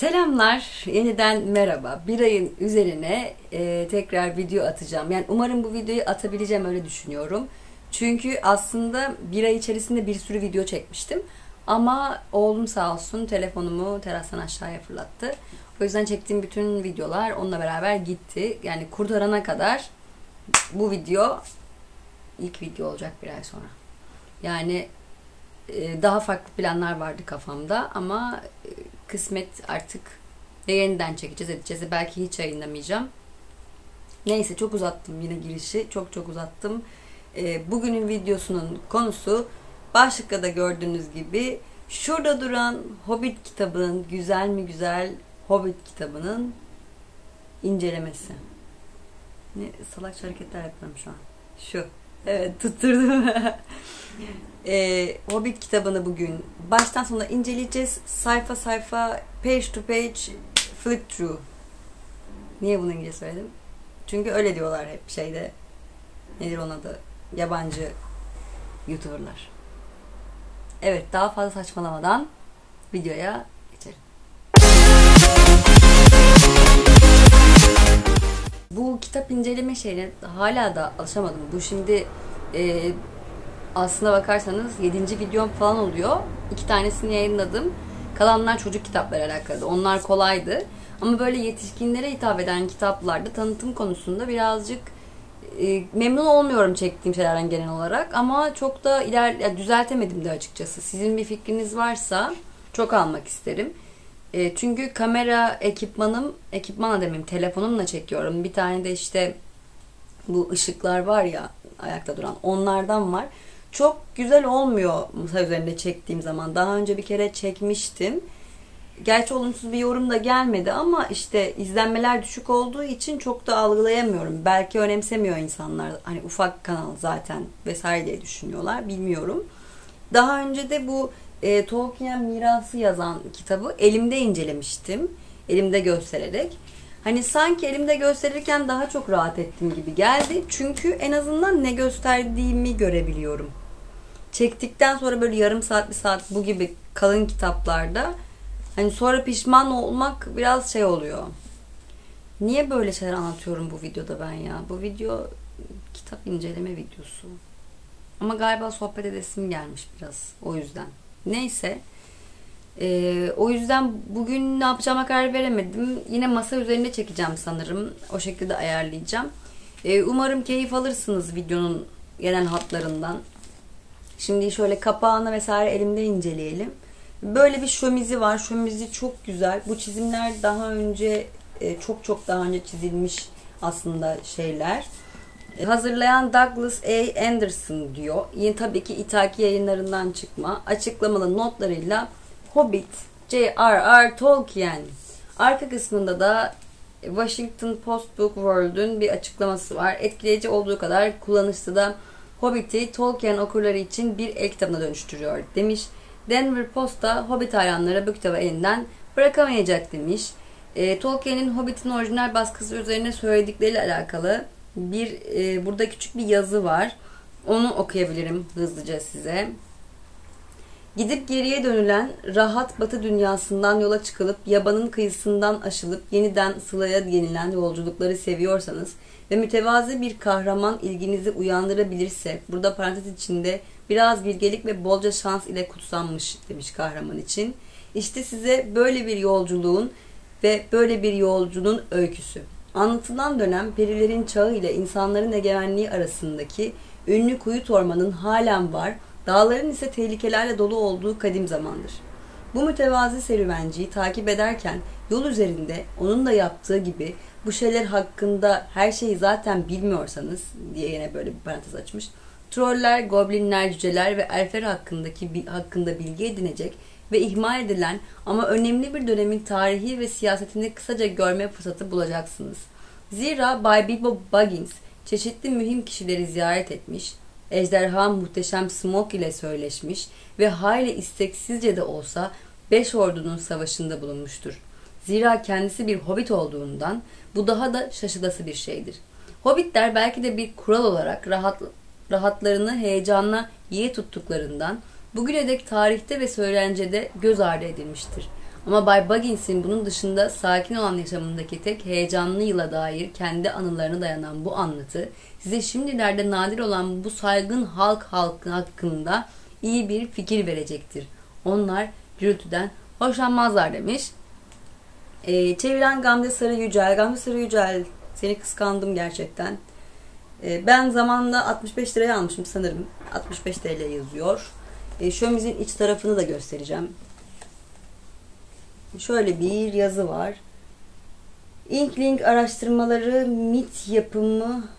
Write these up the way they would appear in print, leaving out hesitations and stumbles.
Selamlar, yeniden merhaba. Bir ayın üzerine tekrar video atacağım. Yani umarım bu videoyu atabileceğim, öyle düşünüyorum. Çünkü aslında bir ay içerisinde bir sürü video çekmiştim. Ama oğlum sağ olsun telefonumu terastan aşağıya fırlattı. O yüzden çektiğim bütün videolar onunla beraber gitti. Yani kurtarana kadar bu video ilk video olacak bir ay sonra. Yani daha farklı planlar vardı kafamda ama kısmet artık yeniden çekeceğiz, edeceğiz. Belki hiç yayınlamayacağım. Neyse, çok uzattım yine girişi. Çok uzattım. Bugünün videosunun konusu, başlıkta da gördüğünüz gibi, şurada duran Hobbit kitabının, güzel mi güzel Hobbit kitabının incelemesi. Ne salakça hareketler yapıyorum şu an. Şu. Evet, tutturdum. Hobbit kitabını bugün baştan sona inceleyeceğiz. Sayfa sayfa, page to page, flip through. Niye bunu İngilizce söyledim? Çünkü öyle diyorlar hep şeyde. Nedir ona da? Yabancı YouTuber'lar. Evet, daha fazla saçmalamadan videoya geçelim. Bu kitap inceleme şeyine hala da alışamadım. Bu şimdi aslına bakarsanız 7. videom falan oluyor. 2 tanesini yayınladım. Kalanlar çocuk kitapları alakalı. Onlar kolaydı. Ama böyle yetişkinlere hitap eden kitaplarda tanıtım konusunda birazcık memnun olmuyorum çektiğim şeylerden genel olarak. Ama çok da düzeltemedim de açıkçası. Sizin bir fikriniz varsa çok almak isterim. Çünkü kamera ekipmanla demeyeyim, telefonumla çekiyorum. Bir tane de işte bu ışıklar var ya, ayakta duran, onlardan var. Çok güzel olmuyor masa üzerinde çektiğim zaman. Daha önce bir kere çekmiştim. Gerçi olumsuz bir yorum da gelmedi ama işte izlenmeler düşük olduğu için çok da algılayamıyorum. Belki önemsemiyor insanlar. Hani ufak kanal zaten vesaire diye düşünüyorlar. Bilmiyorum. Daha önce de bu Tolkien Mirası yazan kitabı elimde incelemiştim. Elimde göstererek. Hani sanki elimde gösterirken daha çok rahat ettim gibi geldi. Çünkü en azından ne gösterdiğimi görebiliyorum. Çektikten sonra böyle yarım saat, bir saat bu gibi kalın kitaplarda hani sonra pişman olmak biraz şey oluyor. Niye böyle şeyler anlatıyorum bu videoda ben ya? Bu video kitap inceleme videosu. Ama galiba sohbet edesim gelmiş biraz. O yüzden. Neyse. O yüzden bugün ne yapacağıma karar veremedim. Yine masa üzerinde çekeceğim sanırım. O şekilde ayarlayacağım. Umarım keyif alırsınız videonun gelen hatlarından. Şimdi şöyle kapağını vesaire elimde inceleyelim. Böyle bir şömizi var. Şömizi çok güzel. Bu çizimler daha önce çok daha önce çizilmiş aslında şeyler. Hazırlayan Douglas A. Anderson diyor. Yine tabii ki İthaki yayınlarından çıkma. Açıklamalı notlarıyla Hobbit, J.R.R. Tolkien. Arka kısmında da Washington Post Book World'ün bir açıklaması var. Etkileyici olduğu kadar kullanışlı da Hobbit'i Tolkien okurları için bir el kitabına dönüştürüyor demiş. Denver Post'ta Hobbit hayranları bu kitabı elinden bırakamayacak demiş. Tolkien'in Hobbit'in orijinal baskısı üzerine söyledikleriyle alakalı bir burada küçük bir yazı var. Onu okuyabilirim hızlıca size. Gidip geriye dönülen rahat batı dünyasından yola çıkılıp yabanın kıyısından aşılıp yeniden sılaya yenilen yolculukları seviyorsanız ve mütevazi bir kahraman ilginizi uyandırabilirse, burada parantez içinde biraz bilgelik ve bolca şans ile kutsanmış demiş kahraman için. İşte size böyle bir yolculuğun ve böyle bir yolcunun öyküsü. Anlatılan dönem perilerin çağı ile insanların egemenliği arasındaki ünlü kuyut ormanın halen var, dağların ise tehlikelerle dolu olduğu kadim zamandır. Bu mütevazi serüvenciyi takip ederken yol üzerinde onun da yaptığı gibi bu şeyler hakkında her şeyi zaten bilmiyorsanız diye yine böyle bir parantez açmış. Troller, goblinler, cüceler ve elfler hakkında bilgi edinecek ve ihmal edilen ama önemli bir dönemin tarihi ve siyasetini kısaca görme fırsatı bulacaksınız. Zira Bay Bilbo Baggins çeşitli mühim kişileri ziyaret etmiş, ejderha muhteşem Smaug ile söyleşmiş ve hayli isteksizce de olsa Beş Ordu'nun savaşında bulunmuştur. Zira kendisi bir hobbit olduğundan bu daha da şaşılası bir şeydir. Hobbitler belki de bir kural olarak rahatlarını heyecanla iyi tuttuklarından bugüne dek tarihte ve söylencede göz ardı edilmiştir. Ama Bay Baggins'in bunun dışında sakin olan yaşamındaki tek heyecanlı yıla dair kendi anılarına dayanan bu anlatı, size şimdilerde nadir olan bu saygın halk hakkında iyi bir fikir verecektir. Onlar gürültüden hoşlanmazlar demiş. Çeviren Gamze Sarı Yücel. Gamze Sarı Yücel, seni kıskandım gerçekten. Ben zamanında 65 liraya almışım sanırım. 65 TL yazıyor. Şömizin iç tarafını da göstereceğim. Şöyle bir yazı var. Inkling araştırmaları MIT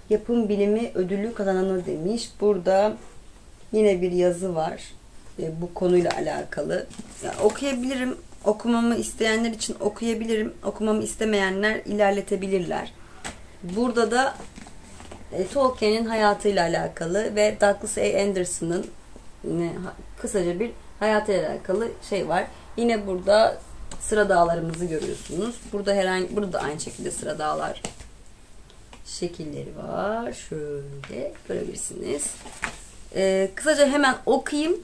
yapım bilimi ödülü kazananı demiş. Burada yine bir yazı var. Bu konuyla alakalı. Yani okuyabilirim. Okumamı isteyenler için okuyabilirim. Okumamı istemeyenler ilerletebilirler. Burada da Tolkien'in hayatıyla alakalı ve Douglas A. Anderson'ın kısaca bir hayatıyla alakalı şey var. Yine burada sıra dağlarımızı görüyorsunuz. Burada aynı şekilde sıra dağlar şekilleri var. Şöyle görebilirsiniz. Kısaca hemen okuyayım.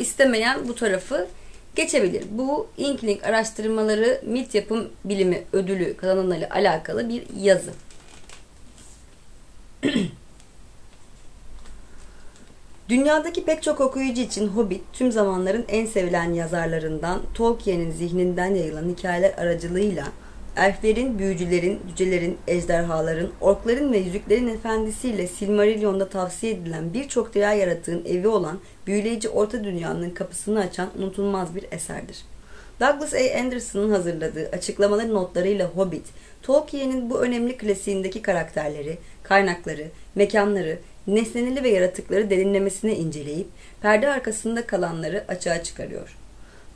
İstemeyen bu tarafı geçebilir. Bu Inkling araştırmaları MIT yapım bilimi ödülü kazananlarıyla alakalı bir yazı. Dünyadaki pek çok okuyucu için Hobbit, tüm zamanların en sevilen yazarlarından Tolkien'in zihninden yayılan hikayeler aracılığıyla elflerin, büyücülerin, cücelerin, ejderhaların, orkların ve yüzüklerin efendisiyle Silmarillion'da tavsiye edilen birçok diğer yaratığın evi olan büyüleyici Orta Dünya'nın kapısını açan unutulmaz bir eserdir. Douglas A. Anderson'ın hazırladığı açıklamaları notlarıyla Hobbit, Tolkien'in bu önemli klasiğindeki karakterleri, kaynakları, mekanları, nesneli ve yaratıkları derinlemesine inceleyip perde arkasında kalanları açığa çıkarıyor.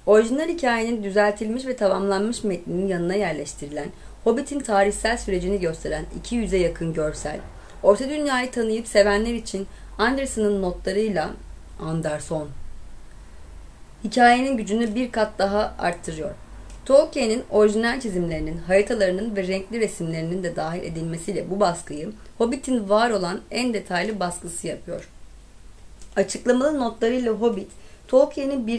Orijinal hikayenin düzeltilmiş ve tamamlanmış metninin yanına yerleştirilen, Hobbit'in tarihsel sürecini gösteren 200'e yakın görsel, Orta Dünya'yı tanıyıp sevenler için Anderson'ın notlarıyla hikayenin gücünü bir kat daha arttırıyor. Tolkien'in orijinal çizimlerinin, haritalarının ve renkli resimlerinin de dahil edilmesiyle bu baskıyı Hobbit'in var olan en detaylı baskısı yapıyor. Açıklamalı notlarıyla Hobbit, Tolkien'in bir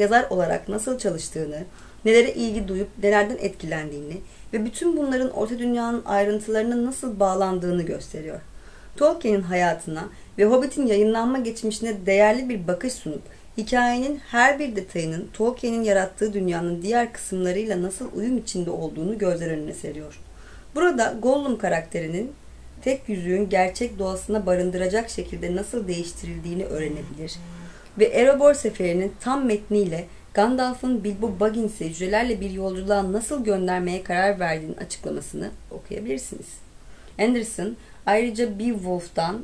yazar olarak nasıl çalıştığını, nelere ilgi duyup nelerden etkilendiğini ve bütün bunların Orta Dünya'nın ayrıntılarına nasıl bağlandığını gösteriyor. Tolkien'in hayatına ve Hobbit'in yayınlanma geçmişine değerli bir bakış sunup, hikayenin her bir detayının Tolkien'in yarattığı dünyanın diğer kısımlarıyla nasıl uyum içinde olduğunu gözler önüne seriyor. Burada Gollum karakterinin tek yüzüğün gerçek doğasına barındıracak şekilde nasıl değiştirildiğini öğrenebilir ve Erebor seferinin tam metniyle Gandalf'ın Bilbo Baggins'i cücelerle bir yolculuğa nasıl göndermeye karar verdiğinin açıklamasını okuyabilirsiniz. Anderson ayrıca Beowulf'tan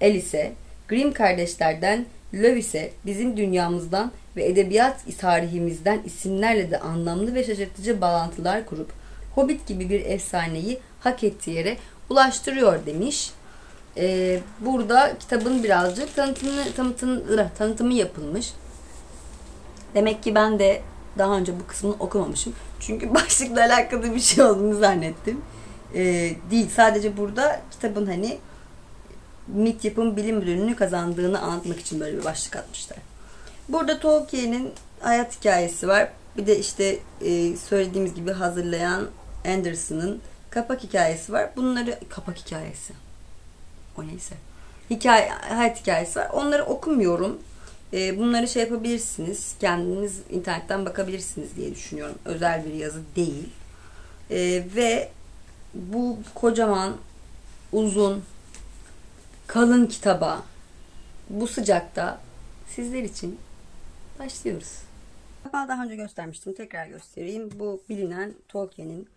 Alice'e, Grimm kardeşlerden Lovis'e, bizim dünyamızdan ve edebiyat tarihimizden isimlerle de anlamlı ve şaşırtıcı bağlantılar kurup Hobbit gibi bir efsaneyi hak ettiği yere ulaştırıyor demiş. Burada kitabın birazcık tanıtımı yapılmış. Demek ki ben de daha önce bu kısmını okumamışım. Çünkü başlıkla alakalı bir şey olduğunu zannettim. Değil. Sadece burada kitabın hani MIT yapım bilim ödülünü kazandığını anlatmak için böyle bir başlık atmışlar. Burada Tolkien'in hayat hikayesi var. Bir de işte söylediğimiz gibi hazırlayan Anderson'ın kapak hikayesi var. Bunları kapak hikayesi. O neyse. Hayat hikayesi var. Onları okumuyorum. Bunları şey yapabilirsiniz. Kendiniz internetten bakabilirsiniz diye düşünüyorum. Özel bir yazı değil. Ve bu kocaman, uzun, kalın kitaba bu sıcakta sizler için başlıyoruz. Daha önce göstermiştim. Tekrar göstereyim. Bu bilinen Tolkien'in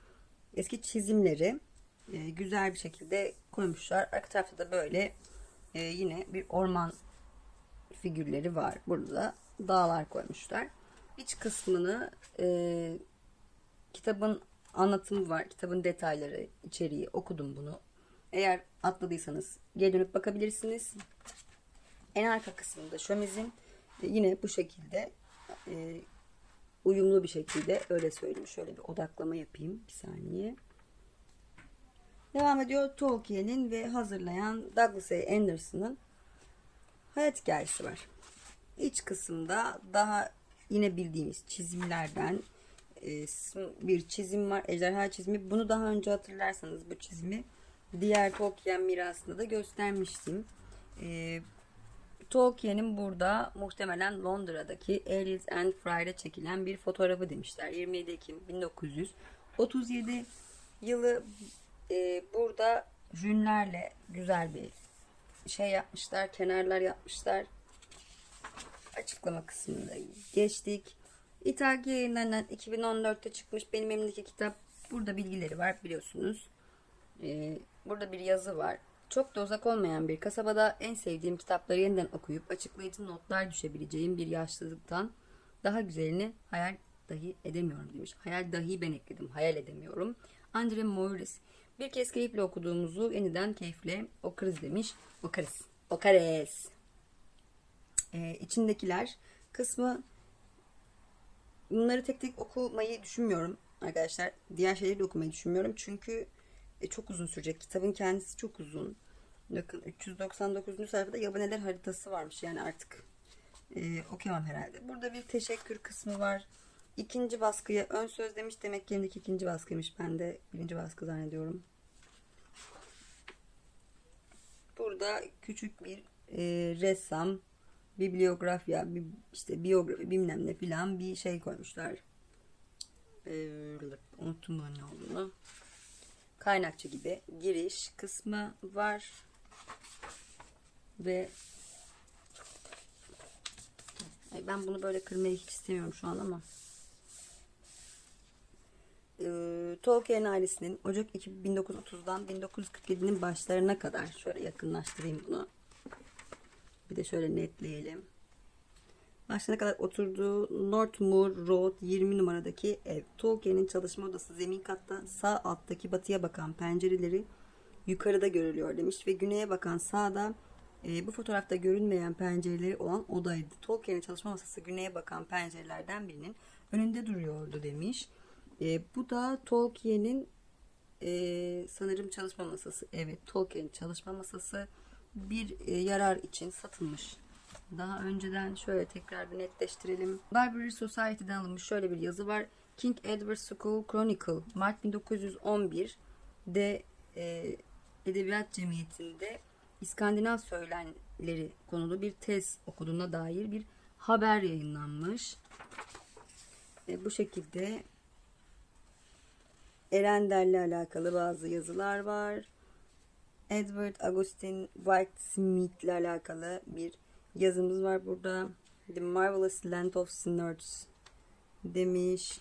eski çizimleri güzel bir şekilde koymuşlar. Arka tarafta da böyle yine bir orman figürleri var. Burada da dağlar koymuşlar. İç kısmını kitabın anlatımı var. Kitabın detayları, içeriği okudum bunu. Eğer atladıysanız geri dönüp bakabilirsiniz. En arka kısmında şömizin yine bu şekilde uyumlu bir şekilde, öyle söyleyeyim. Şöyle bir odaklama yapayım. Bir saniye. Devam ediyor. Tolkien'in ve hazırlayan Douglas A. Anderson'ın hayat hikayesi var. İç kısımda daha yine bildiğimiz çizimlerden bir çizim var. Ejderha çizimi. Bunu daha önce hatırlarsanız bu çizimi diğer Tolkien mirasında da göstermiştim. Tolkien'in burada muhtemelen Londra'daki Airles and Friar'e çekilen bir fotoğrafı demişler. 27 Ekim 1937 yılı burada jünlerle güzel bir şey yapmışlar. Kenarlar yapmışlar. Açıklama kısmında geçtik. İthaki yayınlarından 2014'te çıkmış benim elimdeki kitap. Burada bilgileri var biliyorsunuz. Burada bir yazı var. Çok da uzak olmayan bir kasabada en sevdiğim kitapları yeniden okuyup açıklayıcı notlar düşebileceğim bir yaşlılıktan daha güzelini hayal dahi edemiyorum demiş. Hayal dahi ben ekledim. Hayal edemiyorum. Andre Morris. Bir kez keyifle okuduğumuzu yeniden keyifle okuruz demiş. Okuruz. Okarız. İçindekiler kısmı bunları tek tek okumayı düşünmüyorum arkadaşlar. Diğer şeyleri de okumayı düşünmüyorum. Çünkü çok uzun sürecek. Kitabın kendisi çok uzun. Bakın 399. sayfada yabaneler haritası varmış. Yani artık okuyamam herhalde. Burada bir teşekkür kısmı var. İkinci baskıya ön söz demiş. Demek ki elindeki ikinci baskıymış. Ben de birinci baskı zannediyorum. Burada küçük bir ressam, bibliografya, işte biyografi bilmem ne filan bir şey koymuşlar. Unuttum ne olduğunu. Kaynakçı gibi giriş kısmı var. Ve ben bunu böyle kırmayı hiç istemiyorum şu an ama Tolkien ailesinin Ocak 1930'dan 1947'nin başlarına kadar şöyle yakınlaştırayım bunu. Bir de şöyle netleyelim. Başına kadar oturduğu Northmoor Road 20 numaradaki ev. Tolkien'in çalışma odası zemin katta, sağ alttaki batıya bakan pencereleri yukarıda görülüyor demiş. Ve güneye bakan sağda bu fotoğrafta görünmeyen pencereleri olan odaydı. Tolkien'in çalışma masası güneye bakan pencerelerden birinin önünde duruyordu demiş. Bu da Tolkien'in sanırım çalışma masası. Evet, Tolkien'in çalışma masası bir yarar için satılmış. Daha önceden şöyle tekrar bir netleştirelim. Library Society'den alınmış şöyle bir yazı var. King Edward School Chronicle Mart 1911'de Edebiyat Cemiyeti'nde İskandinav söylenleri konulu bir tez okuduğuna dair bir haber yayınlanmış. Bu şekilde Erendel'le alakalı bazı yazılar var. Edward Augustine Whitesmith ile alakalı bir yazımız var burada. The Marvelous Land of Snurts demiş.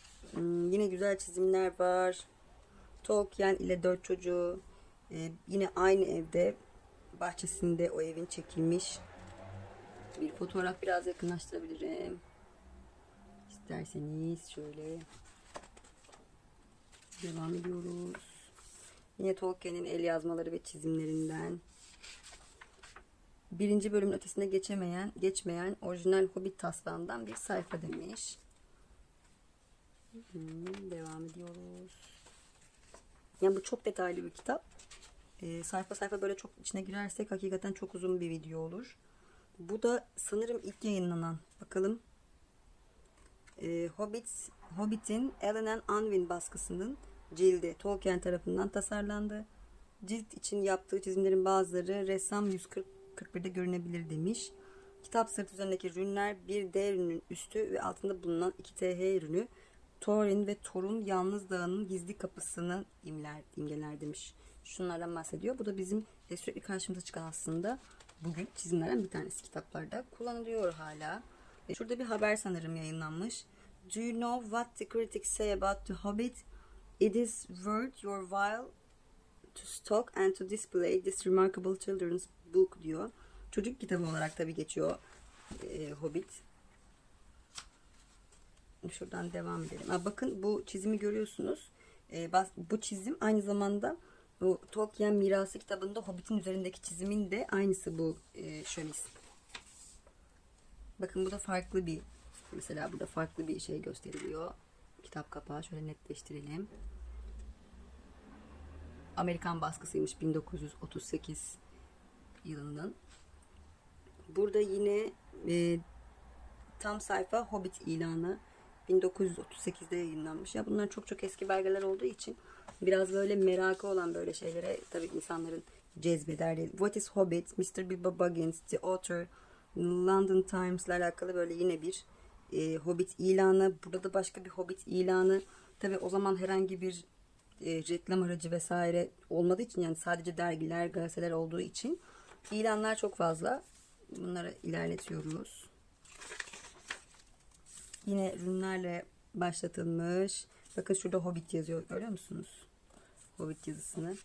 Yine güzel çizimler var. Tolkien ile 4 çocuğu yine aynı evde, bahçesinde o evin çekilmiş bir fotoğraf. Biraz yakınlaştırabilirim İsterseniz şöyle devam ediyoruz. Yine Tolkien'in el yazmaları ve çizimlerinden. Birinci bölümün ötesine geçmeyen orijinal Hobbit taslağından bir sayfa demiş. Devam ediyoruz. Yani bu çok detaylı bir kitap. Sayfa sayfa böyle çok içine girersek hakikaten çok uzun bir video olur. Bu da sanırım ilk yayınlanan. Bakalım. Hobbit'in Allen and Unwin baskısının cildi Tolkien tarafından tasarlandı. Cilt için yaptığı çizimlerin bazıları ressam 141'de görünebilir demiş. Kitap sırtı üzerindeki rünler bir D rünün üstü ve altında bulunan iki TH rünü Thorin ve Torun Yalnız Dağı'nın gizli kapısını imgeler demiş. Şunlardan bahsediyor. Bu da bizim sürekli karşımıza çıkan aslında bugün çizimlerden bir tanesi, kitaplarda kullanılıyor hala. Şurada bir haber sanırım yayınlanmış. Do you know what the critics say about the Hobbit? It is worth your while to stock and to display this remarkable children's book diyor. Çocuk kitabı olarak tabii geçiyor Hobbit. Şuradan devam edelim. Bakın bu çizimi görüyorsunuz. Bu çizim aynı zamanda bu Tolkien mirası kitabında Hobbit'in üzerindeki çizimin de aynısı bu şölesi. Bakın bu da farklı bir, mesela burada farklı bir şey gösteriliyor. Kitap kapağı şöyle netleştirelim. Amerikan baskısıymış 1938 yılının. Burada yine tam sayfa Hobbit ilanı 1938'de yayınlanmış. Ya bunlar çok çok eski belgeler olduğu için biraz böyle merakı olan böyle şeylere tabii insanların cezbederdi. What is Hobbit? Mr. Bilbo Baggins, The Author, London Times'la alakalı böyle yine bir Hobbit ilanı. Burada da başka bir Hobbit ilanı. Tabii o zaman herhangi bir reklam aracı vesaire olmadığı için, yani sadece dergiler, gazeteler olduğu için ilanlar çok fazla. Bunları ilerletiyoruz. Yine rünlerle başlatılmış. Bakın şurada Hobbit yazıyor. Görüyor musunuz? Hobbit yazısını.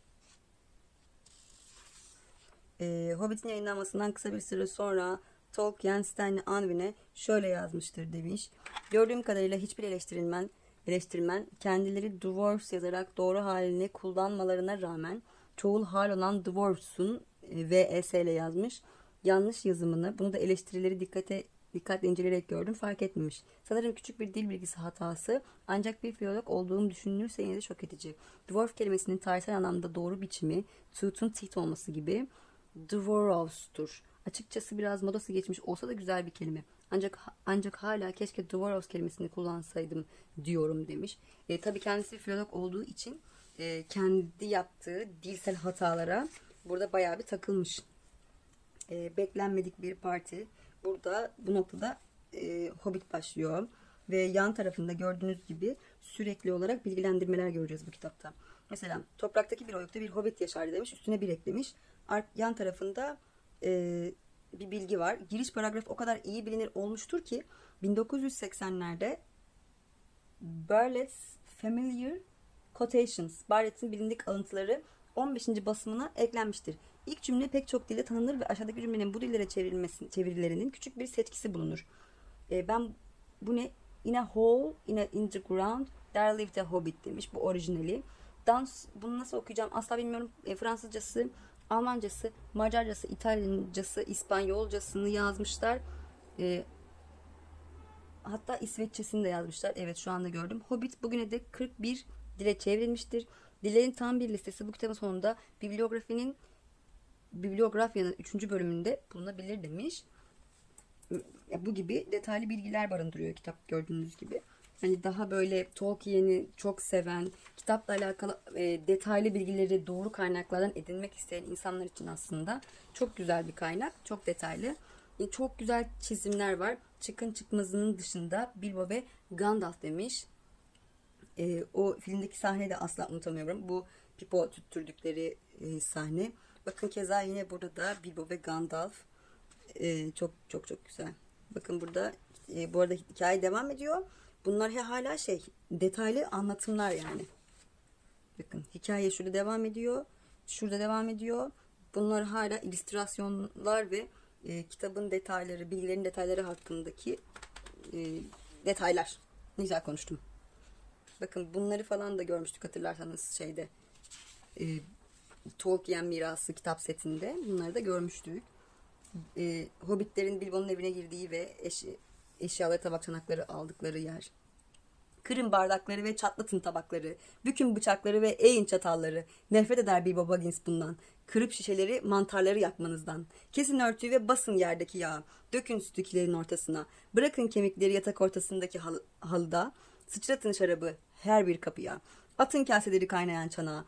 Hobbit'in yayınlanmasından kısa bir süre sonra Tolkien Stanley Unwin'e şöyle yazmıştır demiş. Gördüğüm kadarıyla hiçbir eleştirmen kendileri Dwarfs yazarak doğru halini kullanmalarına rağmen çoğul hal olan Dwarfs'un VS ile yazmış. Yanlış yazımını, bunu da eleştirileri dikkatle inceleyerek gördüm, fark etmemiş. Sanırım küçük bir dil bilgisi hatası, ancak bir filolog olduğum düşünülürse yine de şok edici. Dwarf kelimesinin tarihsel anlamda doğru biçimi Toot'un tit olması gibi Dwarfs'tur. Açıkçası biraz modası geçmiş olsa da güzel bir kelime. Ancak hala keşke Dwarfs kelimesini kullansaydım diyorum demiş. Tabii kendisi filolog olduğu için kendi yaptığı dilsel hatalara burada bayağı bir takılmış. Beklenmedik bir parti. Burada bu noktada Hobbit başlıyor. Ve yan tarafında gördüğünüz gibi sürekli olarak bilgilendirmeler göreceğiz bu kitapta. Mesela topraktaki bir oyukta bir Hobbit yaşardı demiş. Üstüne bir eklemiş. Yan tarafında bir bilgi var. Giriş paragrafı o kadar iyi bilinir olmuştur ki 1980'lerde Barrett's Familiar Quotations, Barrett'in bilindik alıntıları 15. basımına eklenmiştir. İlk cümle pek çok dilde tanınır ve aşağıdaki cümlenin bu dillere çevirilerinin küçük bir seçkisi bulunur. Ben bu ne? In a hole, in the ground, there lived a hobbit demiş. Bu orijinali. Bunu nasıl okuyacağım asla bilmiyorum. Fransızcası, Almancası, Macarcası, İtalyancası, İspanyolcasını yazmışlar. Hatta İsveççesini de yazmışlar. Evet, şu anda gördüm. Hobbit bugüne dek 41 dile çevrilmiştir. Dillerin tam bir listesi bu kitabın sonunda bibliografyanın 3. bölümünde bulunabilir demiş. Bu gibi detaylı bilgiler barındırıyor kitap, gördüğünüz gibi. Hani daha böyle Tolkien'i çok seven, kitapla alakalı detaylı bilgileri doğru kaynaklardan edinmek isteyen insanlar için aslında çok güzel bir kaynak, çok detaylı. Çok güzel çizimler var. Çıkın çıkmazının dışında Bilbo ve Gandalf demiş. O filmdeki sahneyi de asla unutamıyorum. Bu pipo tüttürdükleri sahne. Bakın keza yine burada da Bilbo ve Gandalf. Çok çok çok güzel. Bakın burada bu arada hikaye devam ediyor. Bunlar hala detaylı anlatımlar yani. Bakın hikaye şurada devam ediyor. Şurada devam ediyor. Bunlar hala illüstrasyonlar ve kitabın detayları, bilgilerin detayları hakkındaki detaylar. Ne güzel konuştum. Bakın bunları falan da görmüştük hatırlarsanız Tolkien mirası kitap setinde bunları da görmüştük. Hobbitlerin Bilbo'nun evine girdiği ve eşyaları, tabak çanakları aldıkları yer. Kırın bardakları ve çatlatın tabakları. Bükün bıçakları ve eğin çatalları. Nefret eder Bilbo Baggins bundan. Kırıp şişeleri, mantarları yakmanızdan. Kesin örtüyü ve basın yerdeki yağı. Dökün sütüklerin ortasına. Bırakın kemikleri yatak ortasındaki halıda. Sıçratın şarabı her bir kapıya. Atın kaseleri kaynayan çanağa.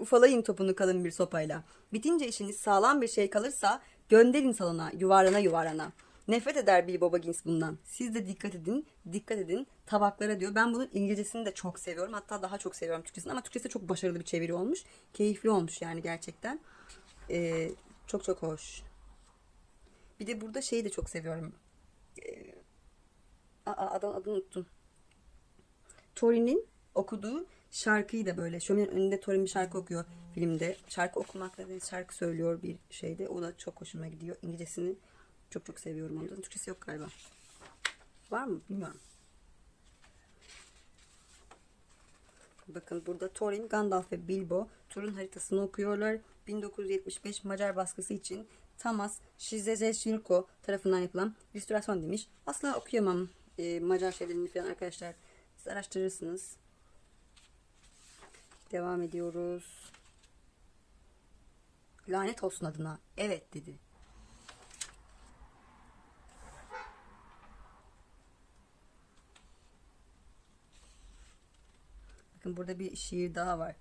Ufalayın topunu kalın bir sopayla. Bitince işiniz sağlam bir şey kalırsa gönderin salona yuvarlana. Nefret eder Bilbo Baggins bundan. Siz de dikkat edin tabaklara diyor. Ben bunun İngilizcesini de çok seviyorum. Hatta daha çok seviyorum Türkçesini, ama Türkçesi çok başarılı bir çeviri olmuş. Keyifli olmuş yani gerçekten. Çok çok hoş. Bir de burada şeyi de çok seviyorum. Adını unuttum. Thorin'in okuduğu şarkıyı da böyle. Şöminenin önünde Thorin bir şarkı okuyor filmde. Şarkı okumakla değil, şarkı söylüyor bir şeyde. O da çok hoşuma gidiyor. İngilizcesini çok çok seviyorum ondan. Türkçesi yok galiba. Var mı? Bilmiyorum. Bakın burada Thorin, Gandalf ve Bilbo turun haritasını okuyorlar. 1975 Macar baskısı için Tamas Şizezeşilko tarafından yapılan illüstrasyon demiş. Asla okuyamam Macar şeylerini falan arkadaşlar. Siz araştırırsınız. Devam ediyoruz. Lanet olsun adına. Evet dedi. Bakın burada bir şiir daha var.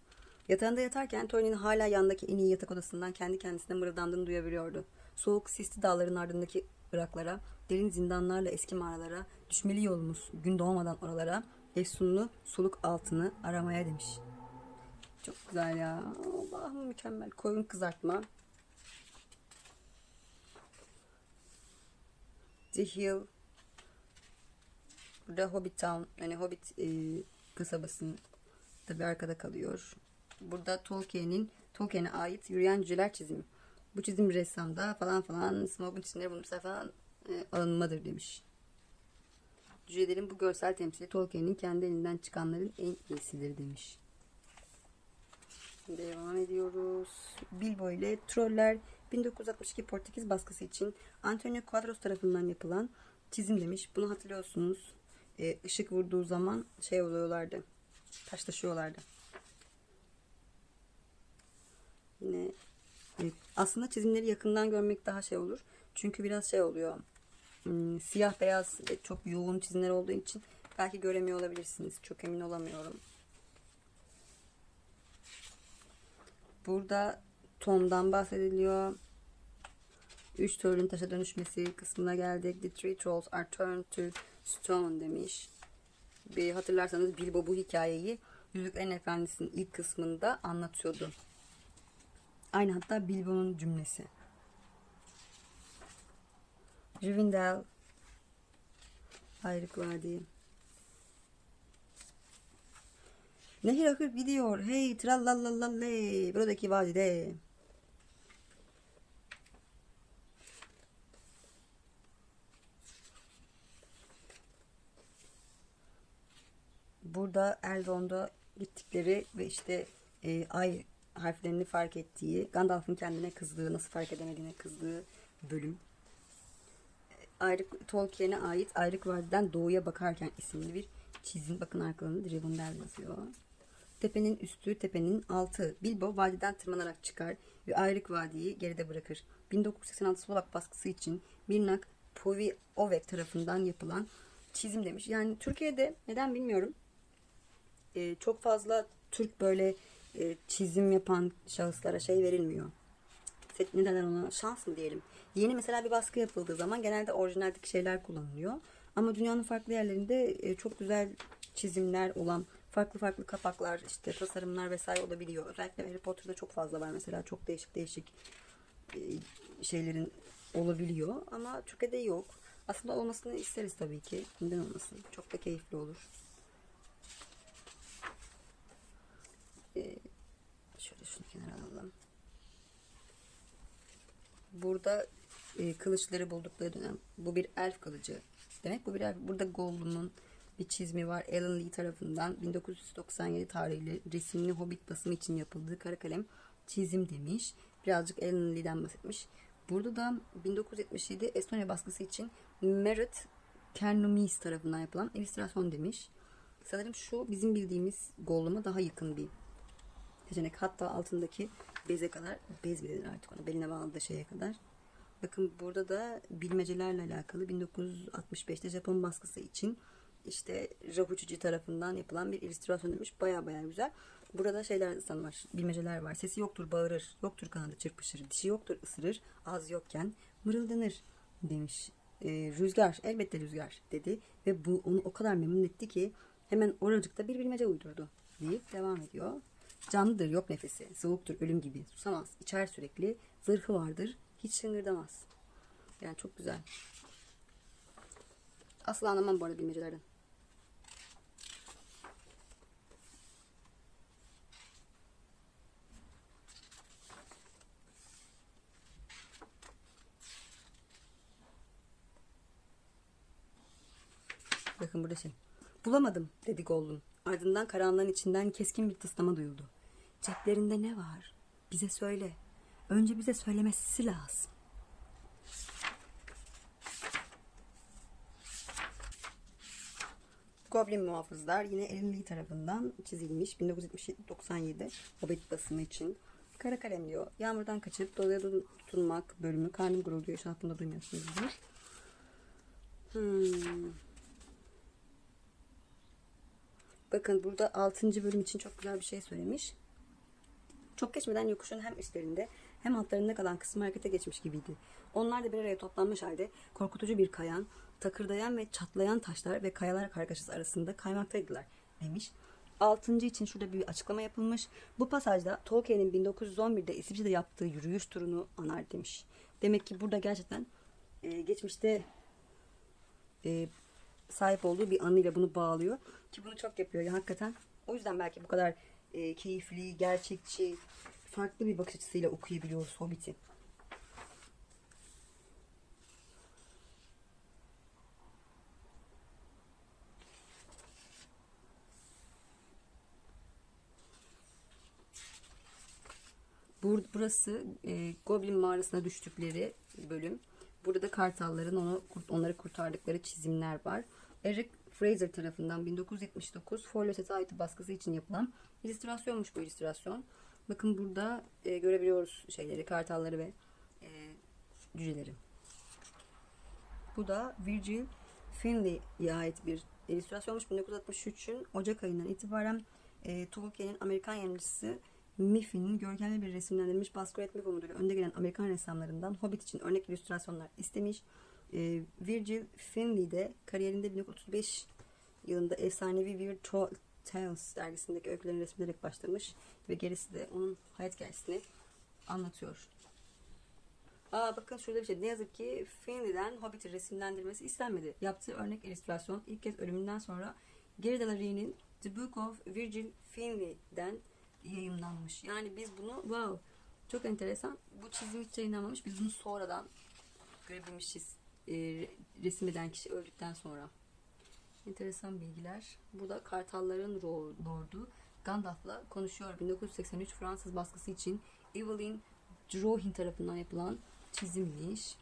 Yatağında yatarken Thorin'in hala yandaki en iyi yatak odasından kendi kendisine mırıldandığını duyabiliyordu. Soğuk, sisli dağların ardındaki ıraklara, derin zindanlarla eski mağaralara, düşmeli yolumuz gün doğmadan oralara, efsunlu soluk altını aramaya demiş. Çok güzel ya. Allah'ım mükemmel. Koyun kızartma. The Hill. Burada Hobbit Town, yani Hobbit kasabasında bir arkada kalıyor. Burada Tolkien'e ait yürüyen cüceler çizimi. Bu çizim ressamda falan falan, Smaug'un çizimleri bulmuşlar falan alınmadır demiş. Cücelerin bu görsel temsili Tolkien'in kendi elinden çıkanların en iyisidir demiş. Devam ediyoruz. Bilbo ile Troller 1962 Portekiz baskısı için Antonio Quadros tarafından yapılan çizim demiş. Bunu hatırlıyorsunuz. Işık vurduğu zaman şey oluyorlardı. Taşlaşıyorlardı. Yine aslında çizimleri yakından görmek daha şey olur. Çünkü biraz şey oluyor. Siyah beyaz çok yoğun çizimler olduğu için belki göremiyor olabilirsiniz. Çok emin olamıyorum. Burada Tom'dan bahsediliyor. 3 Troll'ün taşa dönüşmesi kısmına geldik. The three trolls are turned to stone demiş. Bir hatırlarsanız Bilbo bu hikayeyi Yüzüklerin Efendisi'nin ilk kısmında anlatıyordu. Aynı hatta Bilbo'nun cümlesi. Rivendell. Ayrık Vadi. Nehir akıp gidiyor. Hey tralallalalley. Buradaki vadide. Burada Elrond'a gittikleri ve işte ay harflerini fark ettiği, Gandalf'ın kendine kızdığı, nasıl fark edemediğine kızdığı bölüm. Tolkien'e ait Ayrık Vadi'den Doğuya Bakarken isimli bir çizim. Bakın arkalarında Rivendell yazıyor. Tepenin üstü, tepenin altı. Bilbo vadiden tırmanarak çıkar ve Ayrık Vadi'yi geride bırakır. 1986 Slovak baskısı için Mirnak Povi Ovek tarafından yapılan çizim demiş. Yani Türkiye'de neden bilmiyorum. Çok fazla Türk böyle çizim yapan şahıslara şey verilmiyor. Ne derler ona? Şans mı diyelim? Yeni mesela bir baskı yapıldığı zaman genelde orijinaldeki şeyler kullanılıyor. Ama dünyanın farklı yerlerinde çok güzel çizimler olan farklı farklı kapaklar, işte tasarımlar vesaire olabiliyor. Özellikle Harry Potter'da çok fazla var mesela. Çok değişik değişik şeylerin olabiliyor. Ama Türkiye'de yok. Aslında olmasını isteriz tabii ki. Neden olmasın? Çok da keyifli olur. Şöyle şunu kenara alalım. Burada kılıçları buldukları dönem. Bu bir elf kılıcı. Demek bu bir elf. Burada Gollum'un bir çizimi var. Alan Lee tarafından 1997 tarihli resimli Hobbit basımı için yapıldığı kara kalem çizim demiş. Birazcık Alan Lee'den bahsetmiş. Burada da 1977 Estonya baskısı için Merit Kernumis tarafından yapılan illüstrasyon demiş. Sanırım şu bizim bildiğimiz Gollum'a daha yakın bir seçenek. Hatta altındaki beze kadar, bez mi denir artık ona, beline bağladığı şeye kadar. Bakın burada da bilmecelerle alakalı 1965'te Japon baskısı için işte Rahuçici tarafından yapılan bir illüstrasyon demiş. Baya baya güzel. Burada şeyler var, bilmeceler var. Sesi yoktur bağırır, yoktur kanadı çırpışır, dişi yoktur ısırır, az yokken mırıldanır demiş. Rüzgar, elbette rüzgar dedi ve bu onu o kadar memnun etti ki hemen oracıkta bir bilmece uydurdu deyip devam ediyor. Canlıdır yok nefesi, soğuktur ölüm gibi, susamaz, içer sürekli, zırhı vardır, hiç şıngırdamaz. Yani çok güzel. Asıl anlamam bu arada bilmecelerden. Bakın burada şey. Bulamadım dedi Gollum. Ardından karanlığın içinden keskin bir tıslama duyuldu. Ceplerinde ne var? Bize söyle. Önce bize söylemesi lazım. Goblin muhafızlar yine Alan Lee tarafından çizilmiş. 1997 Hobbit basımı için. Kara kalem diyor. Yağmurdan kaçıp doluya tutunmak bölümü. Karnım gurulduyor. Şartımda duymuyorsunuz. Bakın burada 6. bölüm için çok güzel bir şey söylemiş. Çok geçmeden yokuşun hem üstlerinde hem altlarında kalan kısmı harekete geçmiş gibiydi. Onlar da bir araya toplanmış halde korkutucu bir kayan, takırdayan ve çatlayan taşlar ve kayalar kargaşası arasında kaymaktaydılar demiş. 6. için şurada bir açıklama yapılmış. Bu pasajda Tolkien'in 1911'de İsviçre'de yaptığı yürüyüş turunu anar demiş. Demek ki burada gerçekten geçmişte sahip olduğu bir anıyla bunu bağlıyor. Ki bunu çok yapıyor ya hakikaten. O yüzden belki bu kadar keyifli, gerçekçi, farklı bir bakış açısıyla okuyabiliyoruz Hobbit'i. Burası Goblin mağarasına düştükleri bölüm. Burada da kartalların onları kurtardıkları çizimler var. Eric Fraser tarafından 1979 Folloset'e ait baskısı için yapılan illüstrasyonmuş bu illüstrasyon. Bakın burada görebiliyoruz şeyleri, kartalları ve cüceleri. Bu da Virgil Finlay'e ait bir illüstrasyonmuş. 1963'ün Ocak ayından itibaren Tolkien'in Amerikan yayıncısı Mifflin'in görkemli bir resimlendirilmiş baskı üretme umuduyla önde gelen Amerikan ressamlarından Hobbit için örnek illüstrasyonlar istemiş. Virgil Finlay de kariyerinde 1935 yılında efsanevi Weird Tales dergisindeki öykülerini resmederek başlamış ve gerisi de onun hayat hikayesini anlatıyor. Bakın şurada bir şey. Ne yazık ki Finlay'den Hobbit'i resimlendirmesi istenmedi. Yaptığı örnek illüstrasyon ilk kez ölümünden sonra Gary Delary'nin The Book of Virgil Finlay'den yayımlanmış. Yani biz bunu wow, çok enteresan. Bu çizim hiç yayınlanmamış. Biz bunu sonradan görebilmişiz. Resim eden kişi öldükten sonra. Enteresan bilgiler. Bu da Kartalların Lordu Gandalf'la konuşuyor. 1983 Fransız baskısı için Evelyn Droghyn tarafından yapılan çizimmiş.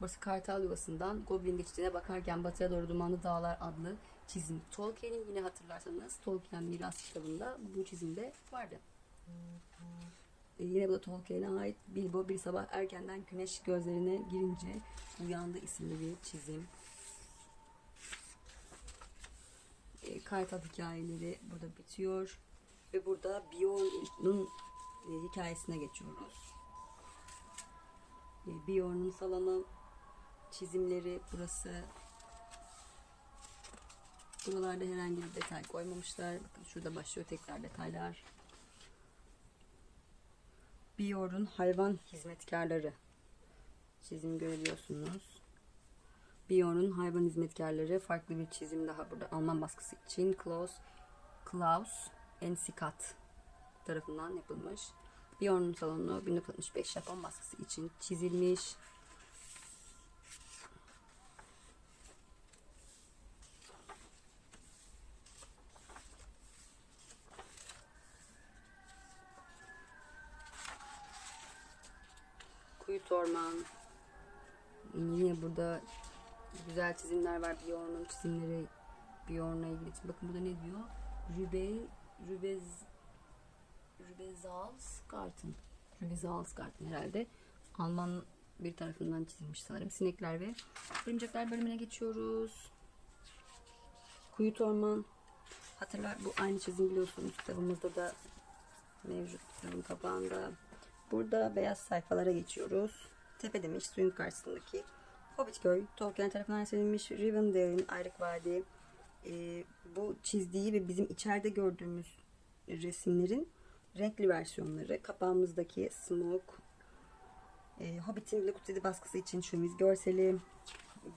Burası Kartal Yuvası'ndan Goblin geçtiğine bakarken batıya doğru dumanlı dağlar adlı çizim. Tolkien'in yine hatırlarsanız Tolkien Miras kitabında bu çizimde vardı. Yine bu da Tolkien'e ait Bilbo bir sabah erkenden güneş gözlerine girince uyandı isimli bir çizim. Kartal hikayeleri burada bitiyor. Ve burada Bjorn'un hikayesine geçiyoruz. Bjorn'un salonu çizimleri burası. Buralarda herhangi bir detay koymamışlar. Bakın şurada başlıyor tekrar detaylar. Bjorn'un hayvan hizmetkarları çizim görebiliyorsunuz. Bjorn'un hayvan hizmetkarları farklı bir çizim daha burada Alman baskısı için Klaus Enzikat tarafından yapılmış. Bjorn'un salonu 1965 Japon baskısı için çizilmiş. Kuyut Orman. Yine burada güzel çizimler var. Bjorn'un çizimleri, Bjorn'la ilgili. Bakın burada ne diyor? Rübezahlsgarten. Rübezahlsgarten herhalde. Alman bir tarafından çizilmiş sanırım. Sinekler ve örümcekler bölümüne geçiyoruz. Kuyut Orman. Hatırlar bu aynı çizim biliyorsunuz. Kitabımızda da mevcut kitabın kapağında. Burada beyaz sayfalara geçiyoruz. Tepe demiş suyun karşısındaki Hobbit köy. Tolkien tarafından resimlenmiş Rivendell'in Ayrık Vadi. Bu çizdiği ve bizim içeride gördüğümüz resimlerin renkli versiyonları. Kapağımızdaki Smaug. Hobbit'in 1937 baskısı için şömiz görseli.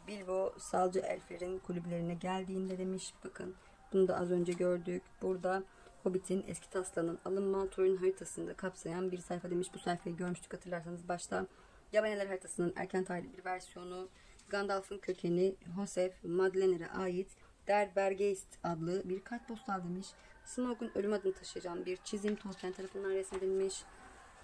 Bilbo salcı elflerin kulüplerine geldiğinde demiş. Bakın bunu da az önce gördük. Burada Hobbit'in eski taslanın alınma Thorin haritasını da kapsayan bir sayfa demiş. Bu sayfayı görmüştük hatırlarsanız başta. Yabaneler haritasının erken tarihli bir versiyonu. Gandalf'ın kökeni Joseph Madlener'e ait Der Bergeist adlı bir kartpostal demiş. Smaug'un ölüm adını taşıyan bir çizim Tolkien tarafından resmedilmiş.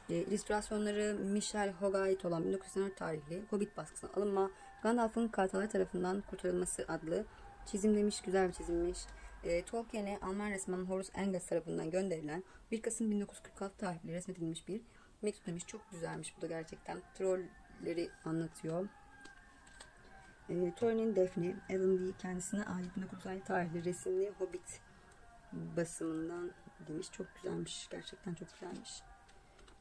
İllüstrasyonları Michael Hogg'a ait olan 1904 tarihli Hobbit baskısına alınma Gandalf'ın kartallar tarafından kurtarılması adlı çizim demiş. Güzel bir çizimmiş. Tolkien'e Alman ressamı Horus Engels tarafından gönderilen 1 Kasım 1946 tarihli resmedilmiş bir mektup demiş. Çok güzelmiş bu da gerçekten. Trolleri anlatıyor. Thorin'in defni, Alan Lee kendisine ait 1917 tarihli resimli Hobbit basımından demiş. Çok güzelmiş. Gerçekten çok güzelmiş.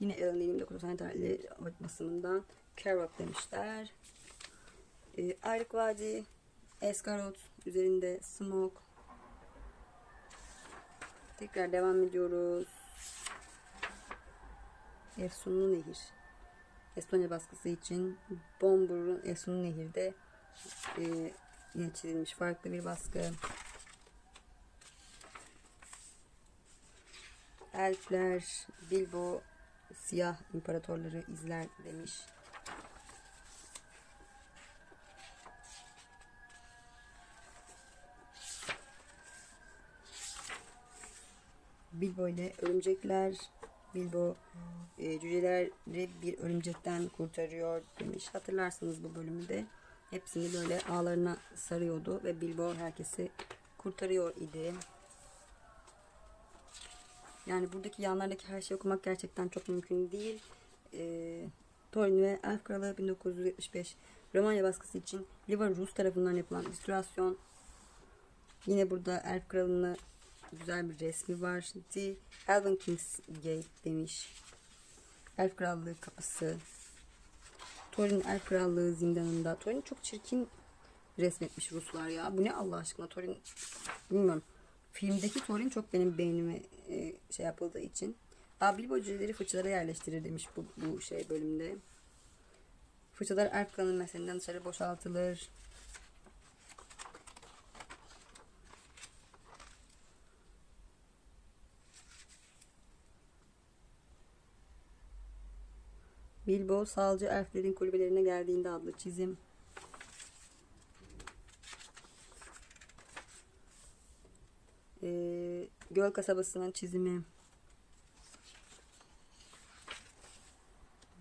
Yine Alan Lee'nin 1917 tarihli Hobbit basımından Carrot demişler. Ayrık Vadi, Eskarot üzerinde Smaug. Tekrar devam ediyoruz. Efsunlu Nehir. Estonya baskısı için Bombur'un Efsunlu Nehir'de yine çizilmiş farklı bir baskı. Elfler, Bilbo siyah imparatorları izler demiş. Bilbo ile örümcekler, Bilbo cüceleri bir örümcekten kurtarıyor demiş. Hatırlarsanız bu bölümü de hepsini böyle ağlarına sarıyordu ve Bilbo herkesi kurtarıyor idi. Yani buradaki yanlardaki her şeyi okumak gerçekten çok mümkün değil. Thorin ve Elf Kralı 1975 Romanya baskısı için Livan Rus tarafından yapılan illüstrasyon. Yine burada Elf Kralı'nı güzel bir resmi var. The Elven King's Gate demiş. Elf Krallığı kapısı. Thorin Elf Krallığı zindanında. Thorin çok çirkin resmetmiş Ruslar ya. Bu ne Allah aşkına Thorin? Bilmiyorum. Filmdeki Thorin çok benim beynime şey yapıldığı için. Bilbo cüceleri fırçalara yerleştirir demiş bu şey bölümde. Fırçalar Elf Kralı'nın meselinden dışarı boşaltılır. Bilbo salcı elflerin kulübelerine geldiğinde adlı çizim. Göl kasabasının çizimi.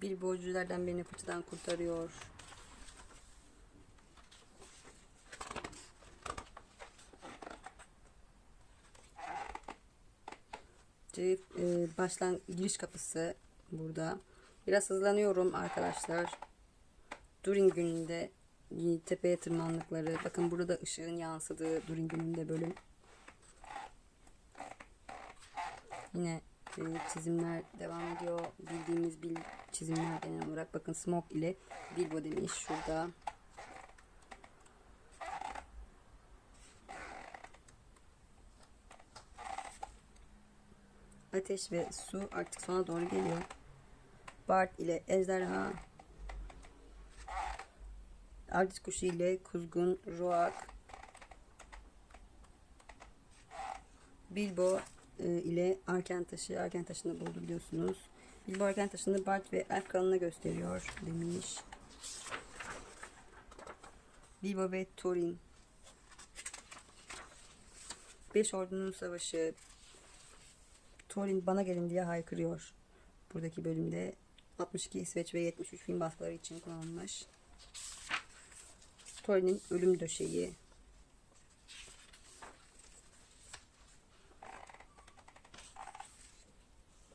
Bilbo'culardan birini fırçadan kurtarıyor. Giriş kapısı burada. Biraz hızlanıyorum arkadaşlar. Durin gününde tepeye tırmandıkları. Bakın burada ışığın yansıdığı Durin gününde bölüm. Yine çizimler devam ediyor. Bildiğimiz çizimler genel olarak. Bakın Smaug ile Bilbo demiş şurada. Ateş ve su artık sona doğru geliyor. Bart ile ejderha, Ardis kuşu ile kuzgun, roak, Bilbo ile arken taşı, arken taşını buldu biliyorsunuz. Bilbo arken taşını Bart ve Elf kralına gösteriyor demiş. Bilbo ve Thorin, Beş Ordu'nun savaşı, Thorin bana gelin diye haykırıyor buradaki bölümde. 62 İsveç ve 73 film baskıları için kullanılmış. Thorin'in ölüm döşeği.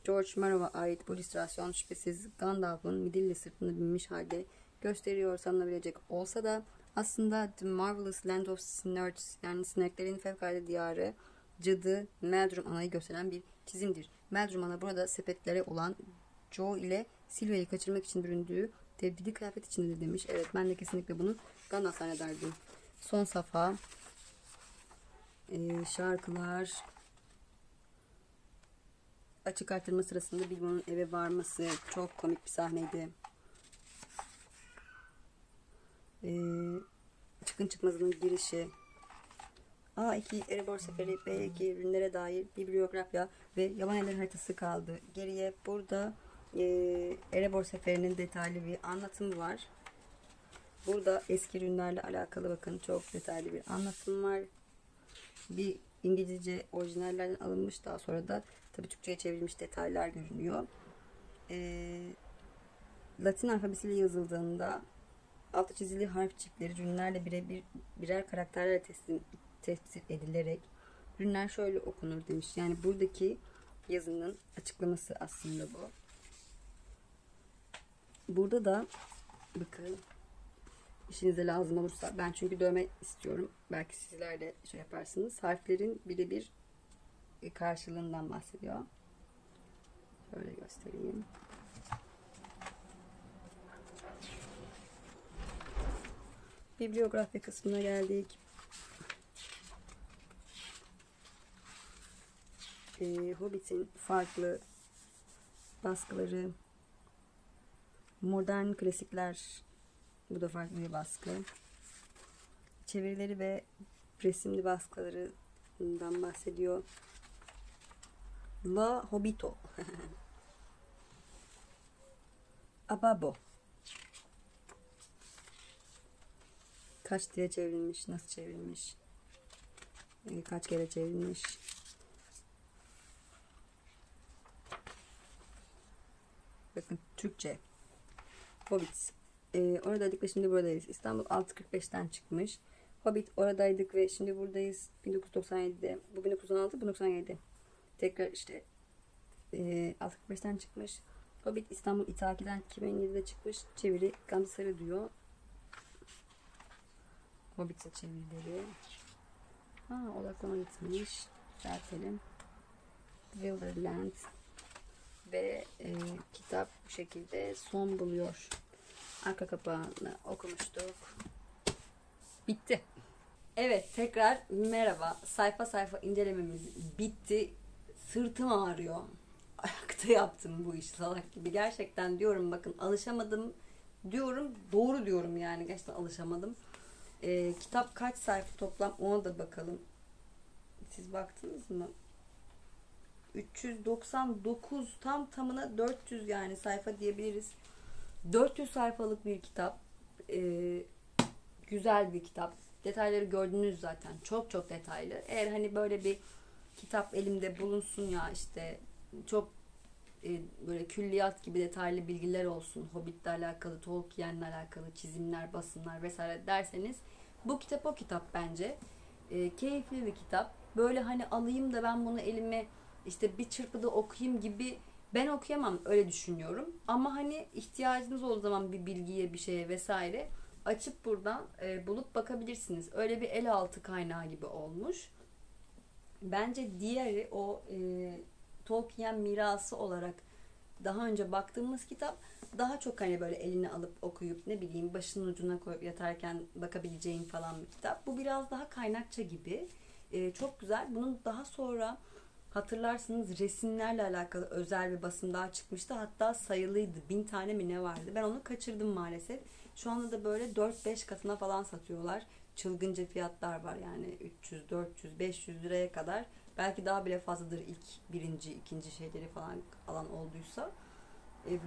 George Marrow'a ait bu illüstrasyon şüphesiz Gandalf'ın midilli sırtını binmiş halde gösteriyor sanılabilecek olsa da aslında The Marvelous Land of Snurts, yani sineklerin fevkalade diyarı, cadı Meldrum Ana'yı gösteren bir çizimdir. Meldrum Ana burada sepetlere olan Joe ile Silvia'yı kaçırmak için büründüğü tebdili kıyafet içindedir demiş. Evet, ben de kesinlikle bunu Gandalf zannederdim. Son safa, şarkılar, açık artırma sırasında Bilbo'nun eve varması çok komik bir sahneydi. Çıkın çıkmazının girişi. A2 Erebor Seferi, B2 ürünlere dair bibliografya ve yaban eller haritası kaldı. Geriye burada Erebor Seferi'nin detaylı bir anlatımı var. Burada eski ürünlerle alakalı bakın çok detaylı bir anlatım var. Bir İngilizce orijinallerden alınmış, daha sonra da tabii Türkçe'ye çevrilmiş detaylar görünüyor. Latin alfabesiyle yazıldığında altı çizili harf çiftleri ürünlerle birer karakterlerle tefsir edilerek ürünler şöyle okunur demiş. Yani buradaki yazının açıklaması aslında bu. Burada da bakın İşinize lazım olursa. Ben çünkü dövme istiyorum. Belki sizler de şey yaparsınız. Harflerin birebir karşılığından bahsediyor. Şöyle göstereyim. Bibliografi kısmına geldik. Hobbit'in farklı baskıları, modern klasikler, bu da farklı bir baskı, çevirileri ve resimli baskılarından bahsediyor. La Hobbito Ababo kaç dile çevrilmiş, nasıl çevrilmiş, kaç kere çevrilmiş. Bakın Türkçe Hobbit. Oradaydık ve şimdi buradayız. İstanbul 645'ten çıkmış. Hobbit oradaydık ve şimdi buradayız. 1997'de. Bu 1996, bu 97. Tekrar işte 645'ten çıkmış. Hobbit İstanbul İthaki'den 2007'de çıkmış. Çeviri Gamze Sarı diyor. Hobbit'in çevirileri. Ha, odaklama gitmiş. Düzeltelim. Wilderland. Ve kitap bu şekilde son buluyor. Arka kapağını okumuştuk. Bitti. Evet, tekrar merhaba. Sayfa sayfa incelememiz bitti. Sırtım ağrıyor. Ayakta yaptım bu işi salak gibi. Gerçekten diyorum, bakın alışamadım diyorum. Doğru diyorum yani, gerçekten alışamadım. Kitap kaç sayfa toplam, ona da bakalım. Siz baktınız mı? 399, tam tamına 400 yani sayfa diyebiliriz. 400 sayfalık bir kitap. Güzel bir kitap. Detayları gördünüz zaten. Çok çok detaylı. Eğer hani böyle bir kitap elimde bulunsun ya, işte çok böyle külliyat gibi detaylı bilgiler olsun. Hobbit'le alakalı, Tolkien'le alakalı çizimler, basımlar vesaire derseniz bu kitap o kitap bence. Keyifli bir kitap. Böyle hani alayım da ben bunu elime işte bir çırpıda okuyayım gibi ben okuyamam, öyle düşünüyorum. Ama hani ihtiyacınız olduğu zaman bir bilgiye, bir şeye vesaire açıp buradan bulup bakabilirsiniz. Öyle bir el altı kaynağı gibi olmuş. Bence diğeri o Tolkien mirası olarak daha önce baktığımız kitap daha çok hani böyle eline alıp okuyup, ne bileyim, başının ucuna koyup yatarken bakabileceğin falan bir kitap. Bu biraz daha kaynakça gibi. Çok güzel. Bunun daha sonra hatırlarsınız resimlerle alakalı özel bir basım daha çıkmıştı. Hatta sayılıydı. 1000 tane mi ne vardı? Ben onu kaçırdım maalesef. Şu anda da böyle 4-5 katına falan satıyorlar. Çılgınca fiyatlar var yani. 300, 400, 500 liraya kadar. Belki daha bile fazladır ilk birinci, ikinci şeyleri falan alan olduysa.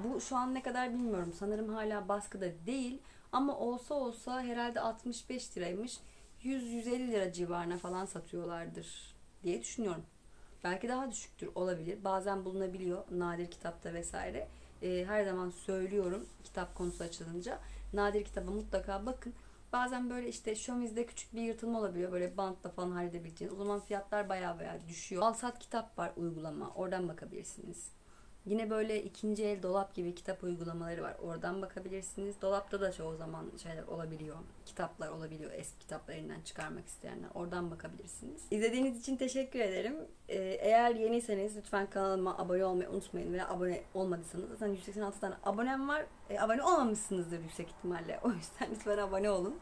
Bu şu an ne kadar bilmiyorum. Sanırım hala baskıda değil. Ama olsa olsa herhalde 65 liraymış. 100-150 lira civarına falan satıyorlardır diye düşünüyorum. Belki daha düşüktür, olabilir. Bazen bulunabiliyor nadir kitapta vesaire. Her zaman söylüyorum kitap konusu açılınca. Nadir kitaba mutlaka bakın. Bazen böyle işte şömizde küçük bir yırtılma olabiliyor. Böyle bantla falan halledebileceğiniz. O zaman fiyatlar bayağı düşüyor. Alsat kitap var uygulama. Oradan bakabilirsiniz. Yine böyle ikinci el dolap gibi kitap uygulamaları var. Oradan bakabilirsiniz. Dolapta da çoğu zaman şeyler olabiliyor. Kitaplar olabiliyor. Eski kitaplarından çıkarmak isteyenler. Oradan bakabilirsiniz. İzlediğiniz için teşekkür ederim. Eğer yeniyseniz lütfen kanalıma abone olmayı unutmayın. Veya abone olmadıysanız, zaten 186 tane abonem var. Abone olmamışsınızdır yüksek ihtimalle. O yüzden lütfen abone olun.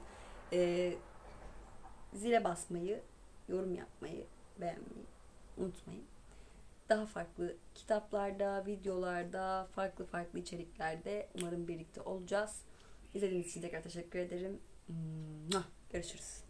Zile basmayı, yorum yapmayı, beğenmeyi unutmayın. Daha farklı kitaplarda, videolarda, farklı içeriklerde umarım birlikte olacağız. İzlediğiniz için tekrar teşekkür ederim. Görüşürüz.